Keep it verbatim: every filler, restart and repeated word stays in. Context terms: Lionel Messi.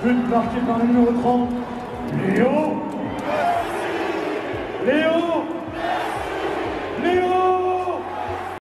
But marqué par le numéro trente, Léo